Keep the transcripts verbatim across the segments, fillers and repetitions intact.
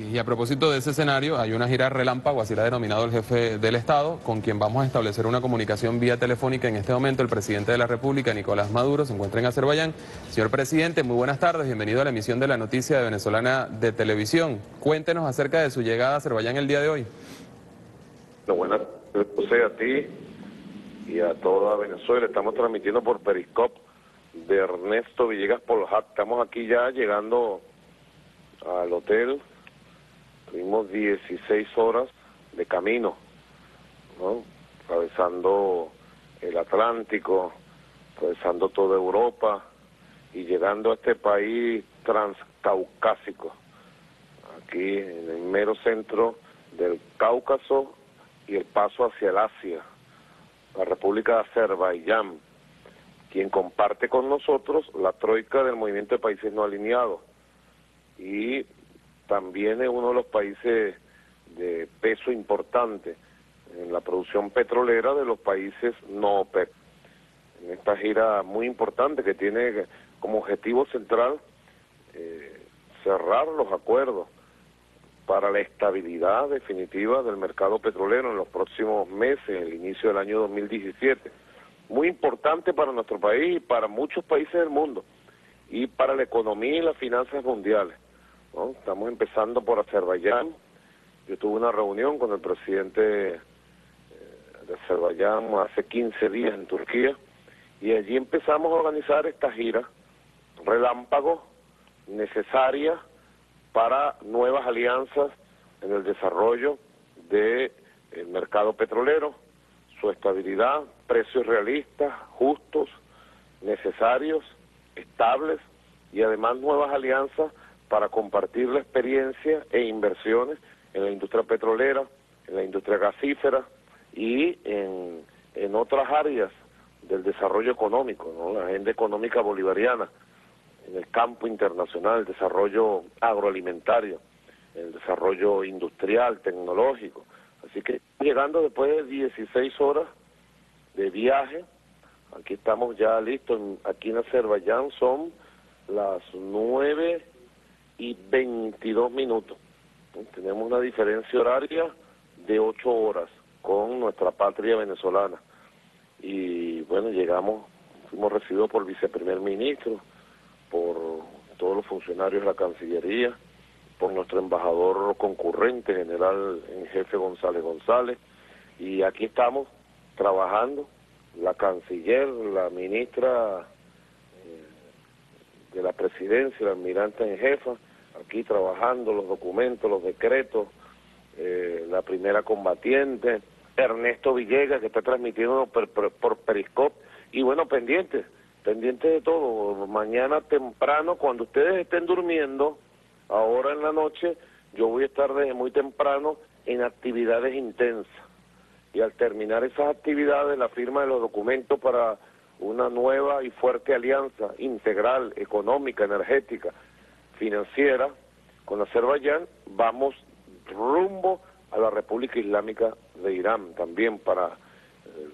crisis. Y a propósito de ese escenario, hay una gira relámpago, así la ha denominado el jefe del Estado, con quien vamos a establecer una comunicación vía telefónica en este momento. El presidente de la República, Nicolás Maduro, se encuentra en Azerbaiyán. Señor presidente, muy buenas tardes, bienvenido a la emisión de la noticia de Venezolana de Televisión. Cuéntenos acerca de su llegada a Azerbaiyán el día de hoy. Lo buenas tardes a ti y a toda Venezuela. Estamos transmitiendo por Periscope de Ernesto Villegas Poljá. Estamos aquí ya llegando al hotel. Tuvimos dieciséis horas de camino, ¿no? Atravesando el Atlántico, atravesando toda Europa y llegando a este país transcaucásico, aquí en el mero centro del Cáucaso y el paso hacia el Asia, la República de Azerbaiyán, quien comparte con nosotros la troika del Movimiento de Países No Alineados, y también es uno de los países de peso importante en la producción petrolera de los países no OPEP. En esta gira muy importante que tiene como objetivo central eh, cerrar los acuerdos para la estabilidad definitiva del mercado petrolero en los próximos meses, el inicio del año dos mil diecisiete. Muy importante para nuestro país y para muchos países del mundo, y para la economía y las finanzas mundiales, ¿no? Estamos empezando por Azerbaiyán. Yo tuve una reunión con el presidente de Azerbaiyán hace quince días en Turquía, y allí empezamos a organizar esta gira relámpago necesaria para nuevas alianzas en el desarrollo del mercado petrolero, su estabilidad, precios realistas, justos, necesarios, estables, y además nuevas alianzas para compartir la experiencia e inversiones en la industria petrolera, en la industria gasífera y en, en otras áreas del desarrollo económico, ¿no? La agenda económica bolivariana, en el campo internacional, el desarrollo agroalimentario, el desarrollo industrial, tecnológico. Así que llegando después de dieciséis horas de viaje, aquí estamos ya listos. Aquí en Azerbaiyán son las nueve y veintidós minutos. Tenemos una diferencia horaria de ocho horas con nuestra patria venezolana. Y bueno, llegamos, fuimos recibidos por el viceprimer ministro, por todos los funcionarios de la Cancillería, por nuestro embajador concurrente, general en jefe González González, y aquí estamos trabajando, la canciller, la ministra de la presidencia, la almirante en jefa, aquí trabajando los documentos, los decretos, eh, la primera combatiente, Ernesto Villegas, que está transmitiendo por, por, por Periscope, y bueno, pendientes, pendientes de todo. Mañana temprano, cuando ustedes estén durmiendo, ahora en la noche, yo voy a estar desde muy temprano en actividades intensas. Y al terminar esas actividades, la firma de los documentos para una nueva y fuerte alianza integral, económica, energética, financiera, con Azerbaiyán, vamos rumbo a la República Islámica de Irán, también para eh,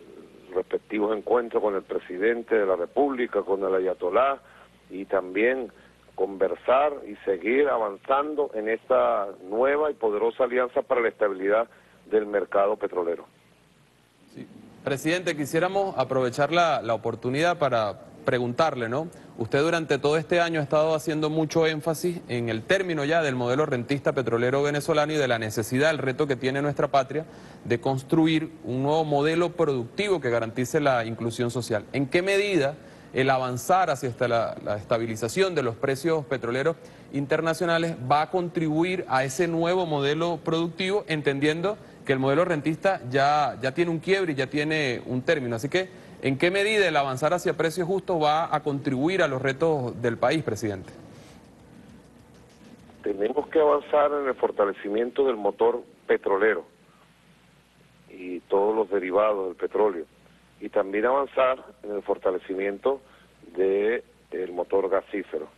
respectivos encuentros con el presidente de la República, con el ayatolá, y también conversar y seguir avanzando en esta nueva y poderosa alianza para la estabilidad del mercado petrolero. Sí. Presidente, quisiéramos aprovechar la, la oportunidad para preguntarle, ¿no? Usted durante todo este año ha estado haciendo mucho énfasis en el término ya del modelo rentista petrolero venezolano y de la necesidad, el reto que tiene nuestra patria de construir un nuevo modelo productivo que garantice la inclusión social. ¿En qué medida el avanzar hacia esta, la, la estabilización de los precios petroleros internacionales va a contribuir a ese nuevo modelo productivo, entendiendo que el modelo rentista ya, ya tiene un quiebre y ya tiene un término? Así que, ¿en qué medida el avanzar hacia precios justos va a contribuir a los retos del país, presidente? Tenemos que avanzar en el fortalecimiento del motor petrolero y todos los derivados del petróleo, y también avanzar en el fortalecimiento de el motor gasífero,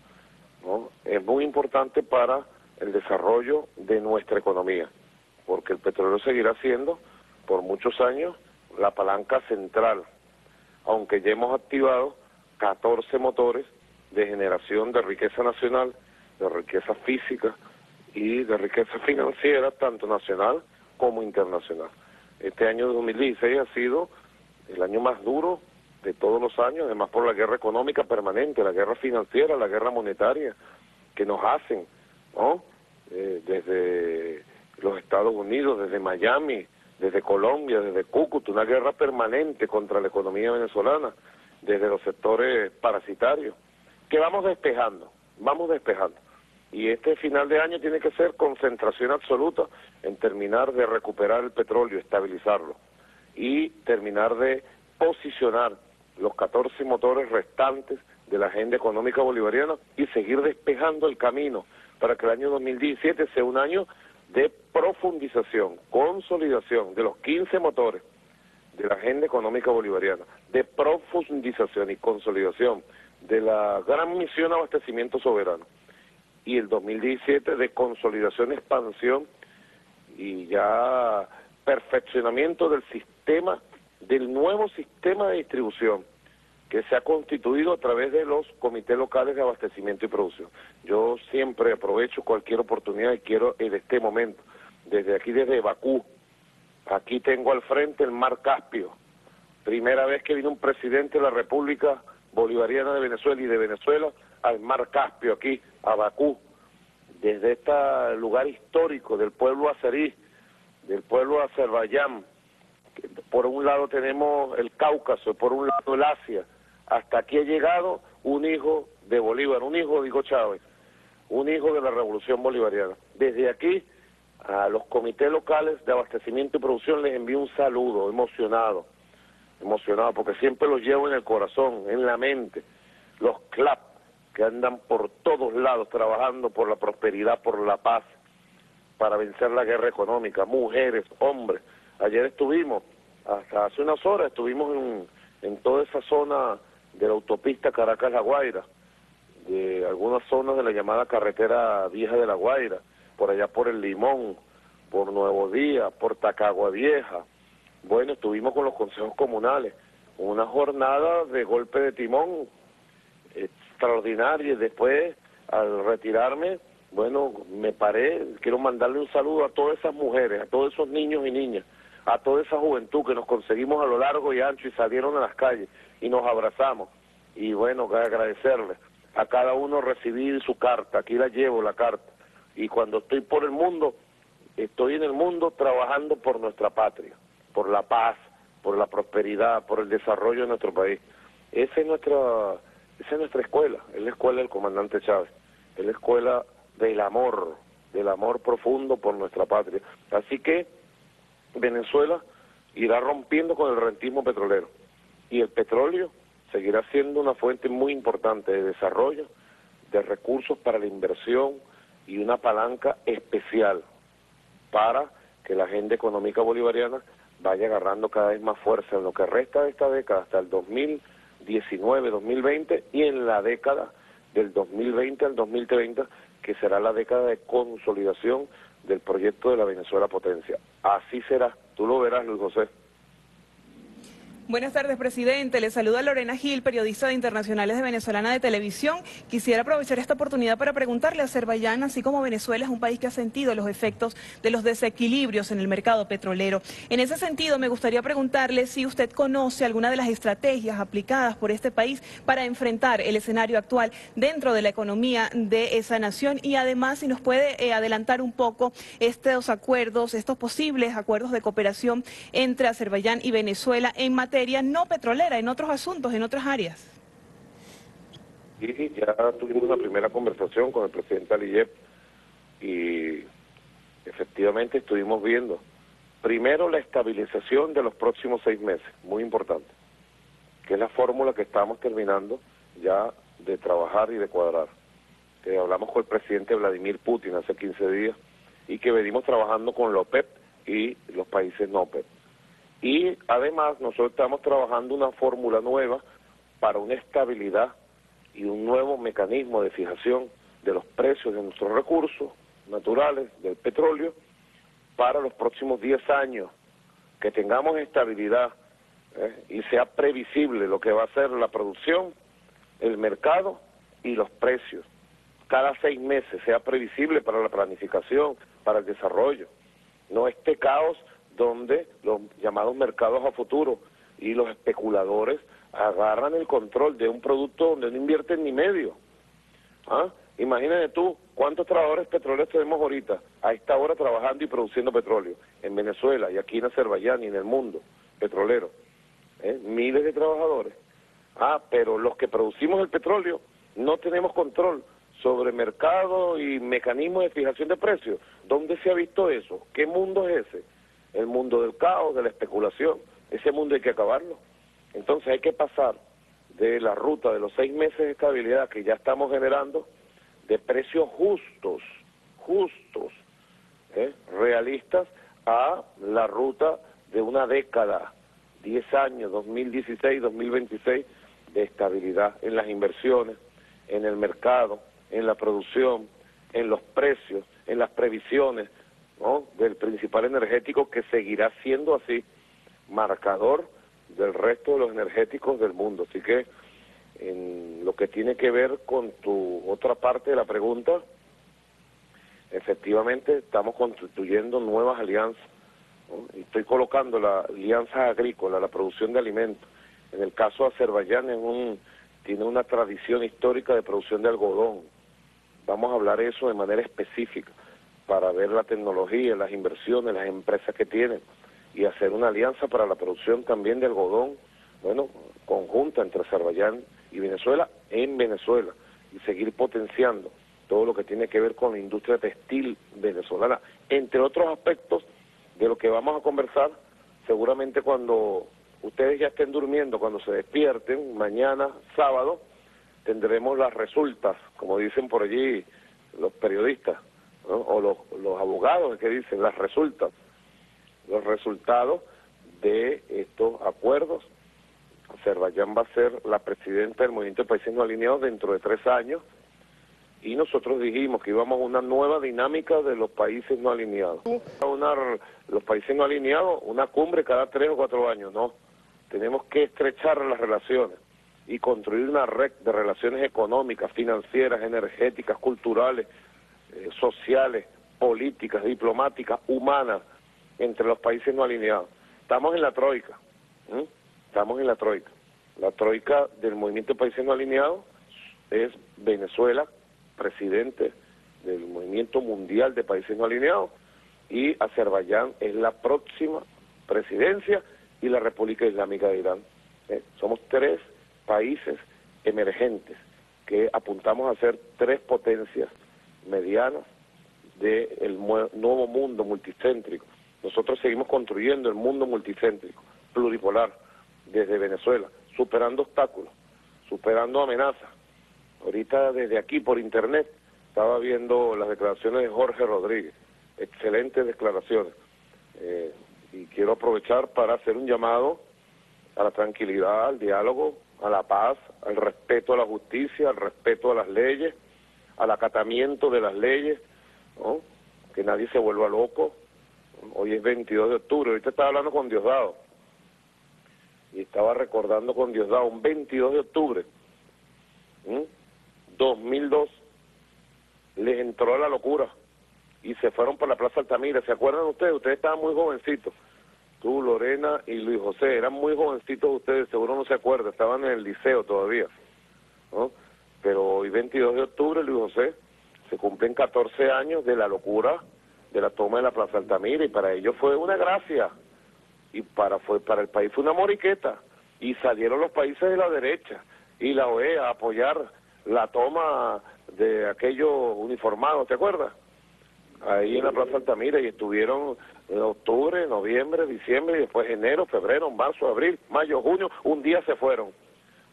¿no? Es muy importante para el desarrollo de nuestra economía, porque el petróleo seguirá siendo por muchos años la palanca central, aunque ya hemos activado catorce motores de generación de riqueza nacional, de riqueza física y de riqueza financiera, tanto nacional como internacional. Este año dos mil dieciséis ha sido el año más duro de todos los años, además por la guerra económica permanente, la guerra financiera, la guerra monetaria que nos hacen, ¿no? Eh, desde los Estados Unidos, desde Miami, desde Colombia, desde Cúcuta, una guerra permanente contra la economía venezolana, desde los sectores parasitarios, que vamos despejando, vamos despejando. Y este final de año tiene que ser concentración absoluta en terminar de recuperar el petróleo, estabilizarlo, y terminar de posicionar los catorce motores restantes de la agenda económica bolivariana y seguir despejando el camino para que el año dos mil diecisiete sea un año de profundización, consolidación de los quince motores de la agenda económica bolivariana, de profundización y consolidación de la gran misión abastecimiento soberano, y el dos mil diecisiete de consolidación, expansión y ya perfeccionamiento del sistema, del nuevo sistema de distribución que se ha constituido a través de los comités locales de abastecimiento y producción. Yo siempre aprovecho cualquier oportunidad y quiero en este momento, desde aquí, desde Bakú, aquí tengo al frente el mar Caspio. Primera vez que vino un presidente de la República Bolivariana de Venezuela y de Venezuela al mar Caspio, aquí, a Bakú, desde este lugar histórico del pueblo azerí, del pueblo Azerbaiyán. Por un lado tenemos el Cáucaso, por un lado el Asia. Hasta aquí ha llegado un hijo de Bolívar, un hijo de Hugo Chávez, un hijo de la Revolución Bolivariana. Desde aquí a los comités locales de abastecimiento y producción les envío un saludo emocionado, emocionado porque siempre los llevo en el corazón, en la mente, los C L A P que andan por todos lados trabajando por la prosperidad, por la paz, para vencer la guerra económica, mujeres, hombres. Ayer estuvimos, hasta hace unas horas, estuvimos en, en toda esa zona de la autopista Caracas-La Guaira, de algunas zonas de la llamada carretera vieja de La Guaira, por allá por El Limón, por Nuevo Día, por Tacagua Vieja. Bueno, estuvimos con los consejos comunales, una jornada de golpe de timón extraordinaria, y después, al retirarme, bueno, me paré, quiero mandarle un saludo a todas esas mujeres, a todos esos niños y niñas, a toda esa juventud que nos conseguimos a lo largo y ancho y salieron a las calles y nos abrazamos. Y bueno, agradecerles. A cada uno recibí su carta, aquí la llevo, la carta. Y cuando estoy por el mundo, estoy en el mundo trabajando por nuestra patria, por la paz, por la prosperidad, por el desarrollo de nuestro país. Esa es nuestra, esa es nuestra escuela, es la escuela del comandante Chávez, es la escuela del amor, del amor profundo por nuestra patria. Así que Venezuela irá rompiendo con el rentismo petrolero y el petróleo seguirá siendo una fuente muy importante de desarrollo, de recursos para la inversión y una palanca especial para que la agenda económica bolivariana vaya agarrando cada vez más fuerza en lo que resta de esta década hasta el dos mil diecinueve, dos mil veinte y en la década del dos mil veinte al dos mil treinta, que será la década de consolidación del proyecto de la Venezuela Potencia. Así será, tú lo verás, Luis José. Buenas tardes, presidente. Le saluda Lorena Gil, periodista de Internacionales de Venezolana de Televisión. Quisiera aprovechar esta oportunidad para preguntarle a Azerbaiyán, así como Venezuela, es un país que ha sentido los efectos de los desequilibrios en el mercado petrolero. En ese sentido, me gustaría preguntarle si usted conoce alguna de las estrategias aplicadas por este país para enfrentar el escenario actual dentro de la economía de esa nación y además si nos puede eh, adelantar un poco estos acuerdos, estos posibles acuerdos de cooperación entre Azerbaiyán y Venezuela en materia no petrolera, en otros asuntos, en otras áreas. Sí, ya tuvimos una primera conversación con el presidente Aliyev y efectivamente estuvimos viendo, primero, la estabilización de los próximos seis meses, muy importante, que es la fórmula que estamos terminando ya de trabajar y de cuadrar. Que hablamos con el presidente Vladimir Putin hace quince días y que venimos trabajando con la OPEP y los países no OPEP. Y además nosotros estamos trabajando una fórmula nueva para una estabilidad y un nuevo mecanismo de fijación de los precios de nuestros recursos naturales, del petróleo, para los próximos diez años, que tengamos estabilidad ¿eh? y sea previsible lo que va a ser la producción, el mercado y los precios. cada seis meses sea previsible para la planificación, para el desarrollo. No este caos donde los llamados mercados a futuro y los especuladores agarran el control de un producto donde no invierten ni medio. ¿Ah? Imagínate tú cuántos trabajadores petroleros tenemos ahorita, a esta hora trabajando y produciendo petróleo, en Venezuela y aquí en Azerbaiyán y en el mundo petrolero. ¿Eh? Miles de trabajadores. Ah, pero los que producimos el petróleo no tenemos control sobre mercado y mecanismos de fijación de precios. ¿Dónde se ha visto eso? ¿Qué mundo es ese? El mundo del caos, de la especulación. Ese mundo hay que acabarlo. Entonces hay que pasar de la ruta de los seis meses de estabilidad que ya estamos generando, de precios justos, justos, ¿eh? realistas, a la ruta de una década, diez años, dos mil dieciséis, dos mil veintiséis, de estabilidad en las inversiones, en el mercado, en la producción, en los precios, en las previsiones, ¿no? del principal energético, que seguirá siendo así, marcador del resto de los energéticos del mundo. Así que, en lo que tiene que ver con tu otra parte de la pregunta, efectivamente estamos constituyendo nuevas alianzas, ¿no? y estoy colocando la alianza agrícola, la producción de alimentos. En el caso de Azerbaiyán es un... tiene una tradición histórica de producción de algodón. Vamos a hablar eso de manera específica para ver la tecnología, las inversiones, las empresas que tienen y hacer una alianza para la producción también de algodón, bueno, conjunta entre Azerbaiyán y Venezuela en Venezuela y seguir potenciando todo lo que tiene que ver con la industria textil venezolana, entre otros aspectos de lo que vamos a conversar seguramente cuando... ustedes ya estén durmiendo, cuando se despierten, mañana, sábado, tendremos las resultas, como dicen por allí los periodistas, ¿no? o los, los abogados que dicen las resultas, los resultados de estos acuerdos. Azerbaiyán va a ser la presidenta del Movimiento de Países No Alineados dentro de tres años, y nosotros dijimos que íbamos a una nueva dinámica de los países no alineados. A una, los países no alineados, una cumbre cada tres o cuatro años, no. Tenemos que estrechar las relaciones y construir una red de relaciones económicas, financieras, energéticas, culturales, eh, sociales, políticas, diplomáticas, humanas, entre los países no alineados. Estamos en la troika, ¿eh? estamos en la troika. La troika del Movimiento de Países No Alineados es Venezuela, presidente del Movimiento Mundial de Países No Alineados, y Azerbaiyán es la próxima presidencia, y la República Islámica de Irán. ¿Eh? Somos tres países emergentes que apuntamos a ser tres potencias medianas del nuevo mundo multicéntrico. Nosotros seguimos construyendo el mundo multicéntrico, pluripolar, desde Venezuela, superando obstáculos, superando amenazas. Ahorita desde aquí por internet estaba viendo las declaraciones de Jorge Rodríguez, excelentes declaraciones. Eh, Y quiero aprovechar para hacer un llamado a la tranquilidad, al diálogo, a la paz, al respeto a la justicia, al respeto a las leyes, al acatamiento de las leyes, ¿no? que nadie se vuelva loco. Hoy es veintidós de octubre, ahorita estaba hablando con Diosdado, y estaba recordando con Diosdado un veintidós de octubre, ¿eh? dos mil dos, les entró a la locura, y se fueron por la Plaza Altamira. ¿Se acuerdan ustedes? Ustedes estaban muy jovencitos. Tú, Lorena y Luis José, eran muy jovencitos ustedes, seguro no se acuerdan, estaban en el liceo todavía, ¿no? Pero hoy, veintidós de octubre, Luis José, se cumplen catorce años de la locura de la toma de la Plaza Altamira, y para ellos fue una gracia, y para, fue, para el país fue una moriqueta, y salieron los países de la derecha y la O E A a apoyar la toma de aquellos uniformados, ¿te acuerdas? Ahí en la Plaza Altamira, y estuvieron en octubre, noviembre, diciembre, y después enero, febrero, marzo, abril, mayo, junio, un día se fueron,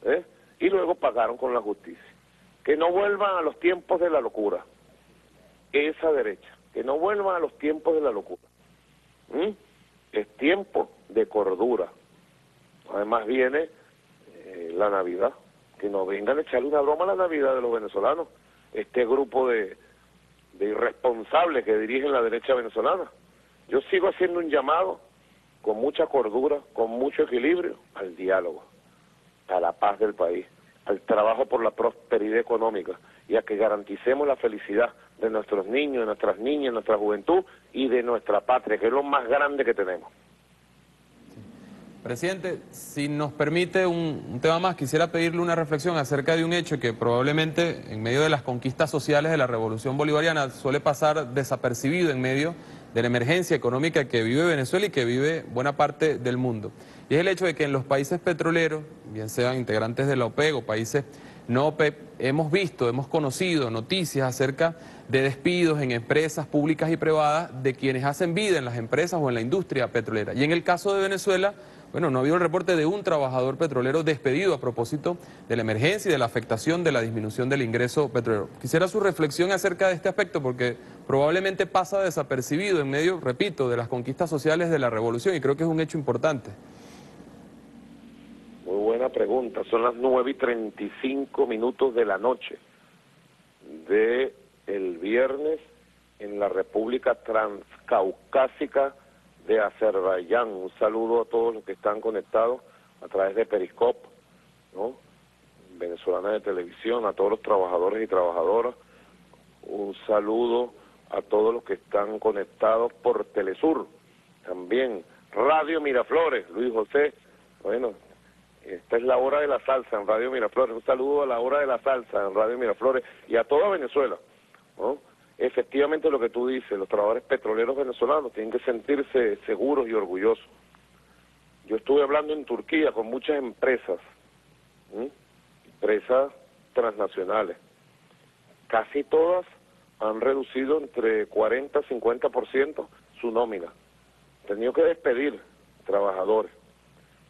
¿eh? y luego pagaron con la justicia. Que no vuelvan a los tiempos de la locura, esa derecha, que no vuelvan a los tiempos de la locura. ¿Mm? Es tiempo de cordura. Además viene eh, la Navidad, que nos vengan a echarle una broma a la Navidad de los venezolanos, este grupo de... de irresponsables que dirigen la derecha venezolana. Yo sigo haciendo un llamado con mucha cordura, con mucho equilibrio, al diálogo, a la paz del país, al trabajo por la prosperidad económica y a que garanticemos la felicidad de nuestros niños, de nuestras niñas, de nuestra juventud y de nuestra patria, que es lo más grande que tenemos. Presidente, si nos permite un, un tema más, quisiera pedirle una reflexión acerca de un hecho que probablemente en medio de las conquistas sociales de la Revolución Bolivariana suele pasar desapercibido en medio de la emergencia económica que vive Venezuela y que vive buena parte del mundo. Y es el hecho de que en los países petroleros, bien sean integrantes de la OPEP o países no OPEP, hemos visto, hemos conocido noticias acerca de despidos en empresas públicas y privadas de quienes hacen vida en las empresas o en la industria petrolera. Y en el caso de Venezuela, bueno, no ha habido el reporte de un trabajador petrolero despedido a propósito de la emergencia y de la afectación de la disminución del ingreso petrolero. Quisiera su reflexión acerca de este aspecto porque probablemente pasa desapercibido en medio, repito, de las conquistas sociales de la revolución y creo que es un hecho importante. Muy buena pregunta. Son las nueve y treinta y cinco minutos de la noche del viernes en la República Transcaucásica de Azerbaiyán. Un saludo a todos los que están conectados a través de Periscope, ¿no? Venezolana de Televisión, a todos los trabajadores y trabajadoras. Un saludo a todos los que están conectados por Telesur, también Radio Miraflores, Luis José. Bueno, esta es la hora de la salsa en Radio Miraflores. Un saludo a la hora de la salsa en Radio Miraflores y a toda Venezuela, ¿no? Efectivamente, lo que tú dices, los trabajadores petroleros venezolanos tienen que sentirse seguros y orgullosos. Yo estuve hablando en Turquía con muchas empresas, ¿sí? Empresas transnacionales. Casi todas han reducido entre cuarenta y cincuenta por ciento su nómina. Han tenido que despedir trabajadores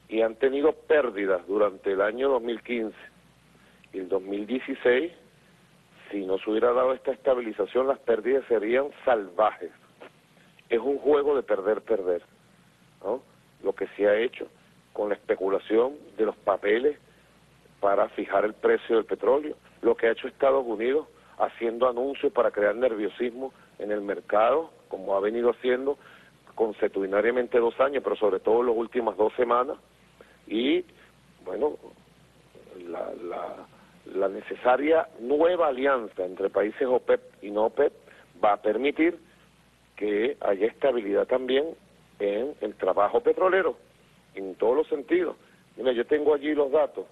y han tenido pérdidas durante el año dos mil quince y el dos mil dieciséis. Si no se hubiera dado esta estabilización, las pérdidas serían salvajes. Es un juego de perder, perder, ¿no? Lo que se ha hecho con la especulación de los papeles para fijar el precio del petróleo, lo que ha hecho Estados Unidos haciendo anuncios para crear nerviosismo en el mercado, como ha venido haciendo consuetudinariamente dos años, pero sobre todo en las últimas dos semanas, y, bueno, la... la La necesaria nueva alianza entre países OPEP y no OPEP va a permitir que haya estabilidad también en el trabajo petrolero, en todos los sentidos. Mira, yo tengo allí los datos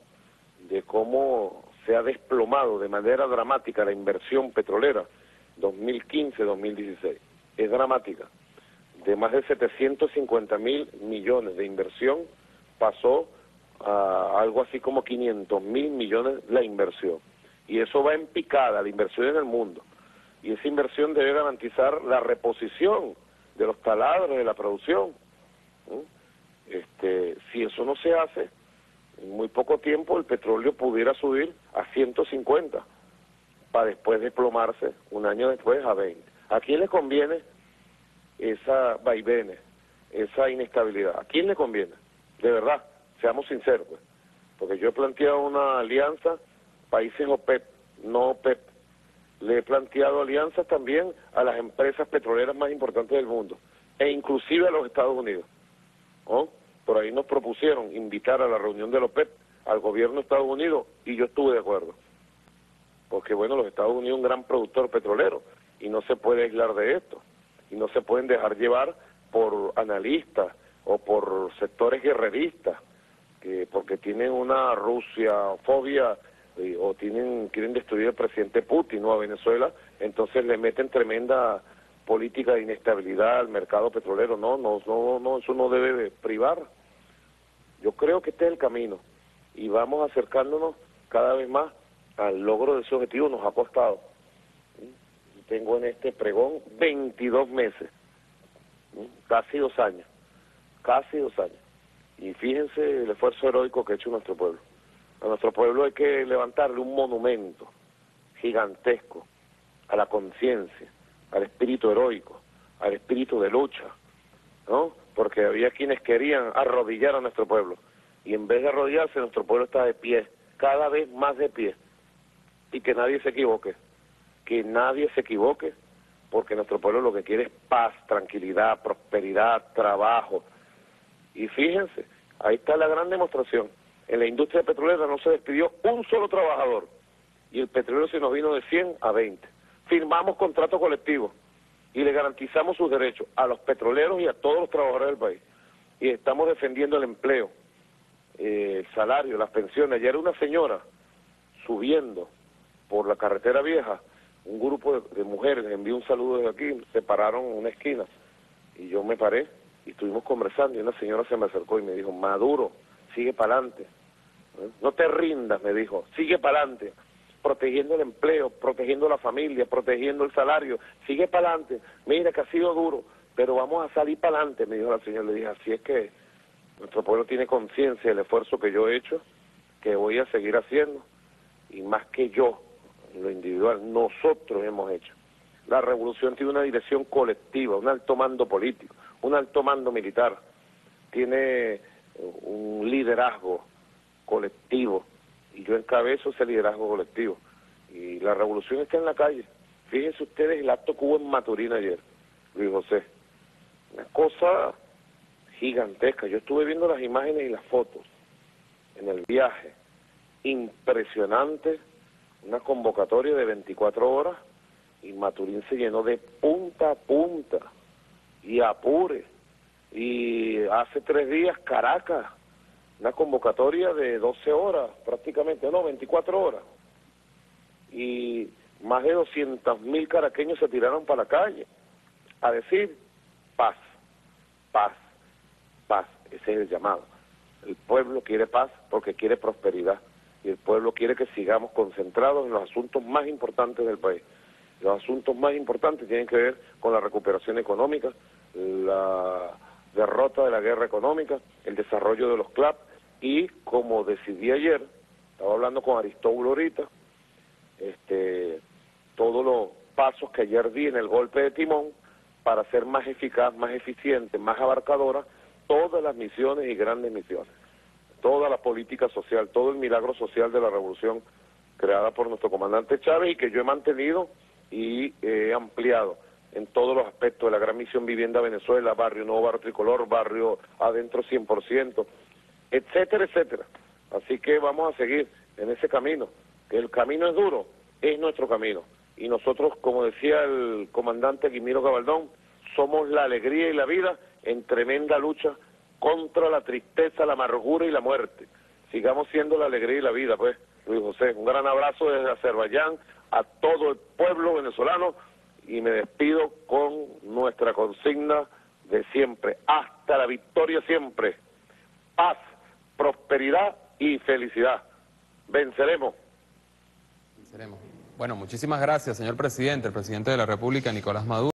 de cómo se ha desplomado de manera dramática la inversión petrolera dos mil quince a dos mil dieciséis. Es dramática. De más de setecientos cincuenta mil millones de inversión pasó a algo así como quinientos mil millones la inversión, y eso va en picada, la inversión en el mundo, y esa inversión debe garantizar la reposición de los taladros de la producción. ¿Sí? Este, si eso no se hace, en muy poco tiempo el petróleo pudiera subir a ciento cincuenta para después desplomarse un año después a veinte. ¿A quién le conviene esa vaivenes, esa inestabilidad? ¿A quién le conviene? De verdad. Seamos sinceros, pues, porque yo he planteado una alianza, países OPEP, no OPEP. Le he planteado alianzas también a las empresas petroleras más importantes del mundo, e inclusive a los Estados Unidos. ¿No? Por ahí nos propusieron invitar a la reunión de la OPEP al gobierno de Estados Unidos, y yo estuve de acuerdo. Porque, bueno, los Estados Unidos es un gran productor petrolero, y no se puede aislar de esto, y no se pueden dejar llevar por analistas o por sectores guerreristas, porque tienen una Rusia-fobia o tienen quieren destruir al presidente Putin o a Venezuela, entonces le meten tremenda política de inestabilidad al mercado petrolero. No, no, no, no, eso no debe privar. Yo creo que este es el camino y vamos acercándonos cada vez más al logro de ese objetivo. Nos ha costado. Tengo en este pregón veintidós meses, casi dos años, casi dos años. Y fíjense el esfuerzo heroico que ha hecho nuestro pueblo. A nuestro pueblo hay que levantarle un monumento gigantesco a la conciencia, al espíritu heroico, al espíritu de lucha, ¿no? Porque había quienes querían arrodillar a nuestro pueblo. Y en vez de arrodillarse, nuestro pueblo está de pie, cada vez más de pie. Y que nadie se equivoque, que nadie se equivoque, porque nuestro pueblo lo que quiere es paz, tranquilidad, prosperidad, trabajo. Y fíjense, ahí está la gran demostración. En la industria petrolera no se despidió un solo trabajador. y el petróleo se nos vino de cien a veinte. Firmamos contratos colectivos y le garantizamos sus derechos a los petroleros y a todos los trabajadores del país. Y estamos defendiendo el empleo, eh, el salario, las pensiones. Ayer una señora subiendo por la carretera vieja, un grupo de, de mujeres, les envió un saludo desde aquí, se pararon en una esquina y yo me paré y estuvimos conversando y una señora se me acercó y me dijo, Maduro, sigue para adelante, ¿eh? No te rindas, me dijo, sigue para adelante, protegiendo el empleo, protegiendo la familia, protegiendo el salario, sigue para adelante, mira que ha sido duro, pero vamos a salir para adelante, me dijo la señora. Le dije, así es que nuestro pueblo tiene conciencia del esfuerzo que yo he hecho, que voy a seguir haciendo, y más que yo, en lo individual, nosotros hemos hecho. La revolución tiene una dirección colectiva, un alto mando político, un alto mando militar, tiene un liderazgo colectivo, y yo encabezo ese liderazgo colectivo, y la revolución está en la calle. Fíjense ustedes el acto que hubo en Maturín ayer, Luis José, una cosa gigantesca. Yo estuve viendo las imágenes y las fotos en el viaje, impresionante, una convocatoria de veinticuatro horas, y Maturín se llenó de punta a punta, y Apure, y hace tres días Caracas, una convocatoria de doce horas prácticamente, no, veinticuatro horas, y más de doscientos mil caraqueños se tiraron para la calle a decir paz, paz, paz. Ese es el llamado. El pueblo quiere paz porque quiere prosperidad, y el pueblo quiere que sigamos concentrados en los asuntos más importantes del país. Los asuntos más importantes tienen que ver con la recuperación económica, la derrota de la guerra económica, el desarrollo de los C L A P, y como decidí ayer, estaba hablando con Aristóbulo ahorita, este, todos los pasos que ayer di en el golpe de timón para ser más eficaz, más eficiente, más abarcadora, todas las misiones y grandes misiones, toda la política social, todo el milagro social de la revolución creada por nuestro comandante Chávez, y que yo he mantenido y he ampliado en todos los aspectos de la gran misión Vivienda Venezuela, Barrio Nuevo, Barrio Tricolor, Barrio Adentro cien por ciento, etcétera, etcétera. Así que vamos a seguir en ese camino. El camino es duro, es nuestro camino. Y nosotros, como decía el comandante Guimiro Gabaldón, somos la alegría y la vida en tremenda lucha contra la tristeza, la amargura y la muerte. Sigamos siendo la alegría y la vida, pues, Luis José. Un gran abrazo desde Azerbaiyán a todo el pueblo venezolano, y me despido con nuestra consigna de siempre. Hasta la victoria siempre. Paz, prosperidad y felicidad. Venceremos. Venceremos. Bueno, muchísimas gracias, señor presidente, el presidente de la República, Nicolás Maduro.